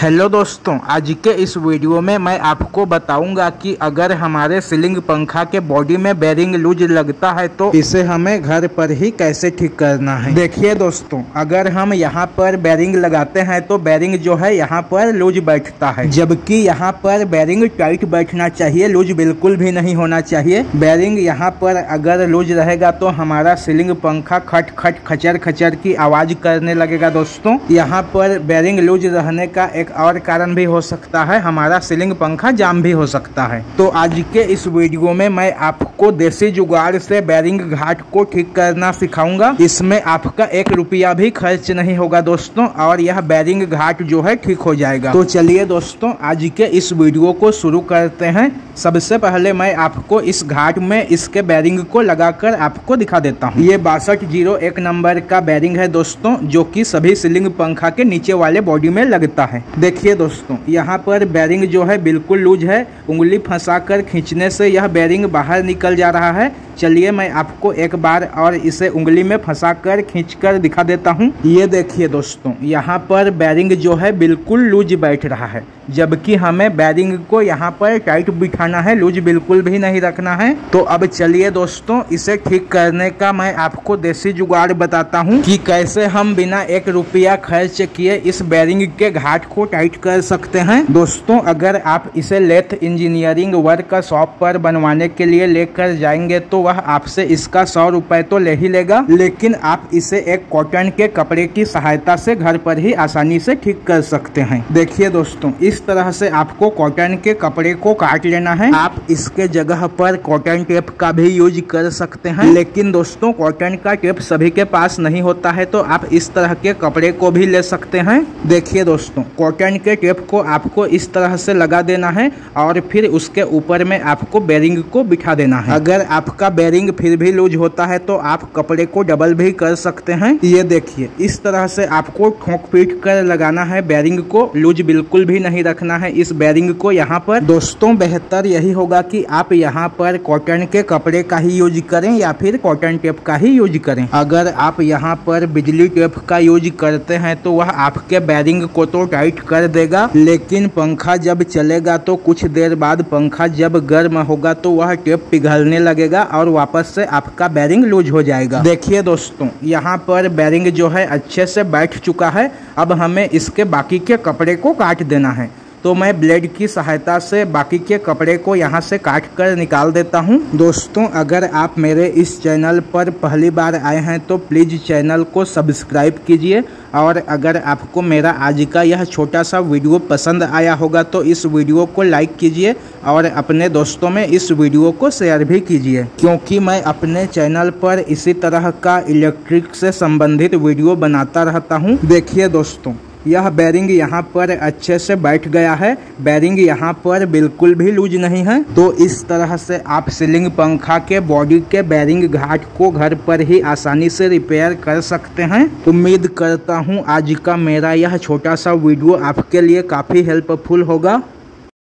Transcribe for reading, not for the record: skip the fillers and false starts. Hello दोस्तों, आज के इस वीडियो में मैं आपको बताऊंगा कि अगर हमारे सीलिंग पंखा के बॉडी में बेरिंग लूज लगता है तो इसे हमें घर पर ही कैसे ठीक करना है। देखिए दोस्तों, अगर हम यहाँ पर बेरिंग लगाते हैं तो बेरिंग जो है यहाँ पर लूज बैठता है, जबकि यहाँ पर बेरिंग टाइट बैठना चाहिए, लूज बिल्कुल भी नहीं होना चाहिए। बेरिंग यहाँ पर अगर लूज रहेगा तो हमारा सीलिंग पंखा खट खट खचर खचर की आवाज़ करने लगेगा। दोस्तों, यहाँ पर बेरिंग लूज रहने का एक और कारण भी हो सकता है, हमारा सीलिंग पंखा जाम भी हो सकता है। तो आज के इस वीडियो में मैं आपको देसी जुगाड़ से बेरिंग घाट को ठीक करना सिखाऊंगा। इसमें आपका 1 रुपया भी खर्च नहीं होगा दोस्तों, और यह बेरिंग घाट जो है ठीक हो जाएगा। तो चलिए दोस्तों, आज के इस वीडियो को शुरू करते हैं। सबसे पहले मैं आपको इस घाट में इसके बेरिंग को लगाकर आपको दिखा देता हूँ। ये 6201 नंबर का बेरिंग है दोस्तों, जो कि सभी सीलिंग पंखा के नीचे वाले बॉडी में लगता है। देखिए दोस्तों, यहाँ पर बेरिंग जो है बिल्कुल लूज है, उंगली फंसाकर खींचने से यह बेरिंग बाहर निकल जा रहा है। चलिए मैं आपको एक बार और इसे उंगली में फंसाकर खींचकर दिखा देता हूँ। ये देखिए दोस्तों, यहाँ पर बेरिंग जो है बिल्कुल लूज बैठ रहा है, जबकि हमें बेरिंग को यहाँ पर टाइट बिठाना है, लूज बिल्कुल भी नहीं रखना है। तो अब चलिए दोस्तों, इसे ठीक करने का मैं आपको देसी जुगाड़ बताता हूँ कि कैसे हम बिना 1 रुपया खर्च किए इस बेरिंग के घाट को टाइट कर सकते हैं। दोस्तों, अगर आप इसे लेथ इंजीनियरिंग वर्क शॉप पर बनवाने के लिए लेकर जाएंगे तो वह आपसे इसका 100 रुपये तो ले ही लेगा, लेकिन आप इसे एक कॉटन के कपड़े की सहायता से घर पर ही आसानी से ठीक कर सकते हैं। देखिए दोस्तों, इस तरह से आपको कॉटन के कपड़े को काट लेना है। आप इसके जगह पर कॉटन टेप का भी यूज कर सकते हैं, लेकिन दोस्तों कॉटन का टेप सभी के पास नहीं होता है, तो आप इस तरह के कपड़े को भी ले सकते हैं। देखिए दोस्तों, कॉटन के टेप को आपको इस तरह से लगा देना है और फिर उसके ऊपर में आपको बेरिंग को बिठा देना है। अगर आपका बेरिंग फिर भी लूज होता है तो आप कपड़े को डबल भी कर सकते हैं। ये देखिए, इस तरह से आपको ठोक पीट कर लगाना है बेरिंग को, लूज बिल्कुल भी नहीं रखना है इस बेरिंग को। यहाँ पर दोस्तों बेहतर यही होगा कि आप यहाँ पर कॉटन के कपड़े का ही यूज करें या फिर कॉटन टेप का ही यूज करें। अगर आप यहाँ पर बिजली टेप का यूज करते हैं तो वह आपके बेरिंग को तो टाइट कर देगा, लेकिन पंखा जब चलेगा तो कुछ देर बाद पंखा जब गर्म होगा तो वह टेप पिघलने लगेगा और वापस से आपका बेरिंग लूज हो जाएगा। देखिए दोस्तों, यहाँ पर बेरिंग जो है अच्छे से बैठ चुका है। अब हमें इसके बाकी के कपड़े को काट देना है, तो मैं ब्लेड की सहायता से बाकी के कपड़े को यहाँ से काट कर निकाल देता हूँ। दोस्तों, अगर आप मेरे इस चैनल पर पहली बार आए हैं तो प्लीज़ चैनल को सब्सक्राइब कीजिए, और अगर आपको मेरा आज का यह छोटा सा वीडियो पसंद आया होगा तो इस वीडियो को लाइक कीजिए और अपने दोस्तों में इस वीडियो को शेयर भी कीजिए, क्योंकि मैं अपने चैनल पर इसी तरह का इलेक्ट्रिक से संबंधित वीडियो बनाता रहता हूँ। देखिए दोस्तों, यह बेरिंग यहाँ पर अच्छे से बैठ गया है, बेरिंग यहाँ पर बिल्कुल भी लूज नहीं है। तो इस तरह से आप सीलिंग पंखा के बॉडी के बेरिंग घाट को घर पर ही आसानी से रिपेयर कर सकते हैं। उम्मीद करता हूँ आज का मेरा यह छोटा सा वीडियो आपके लिए काफ़ी हेल्पफुल होगा।